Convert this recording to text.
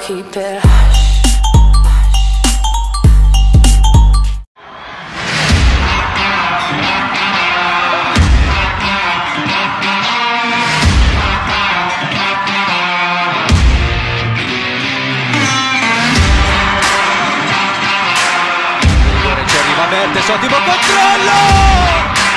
keep it hush. Sotto controllo!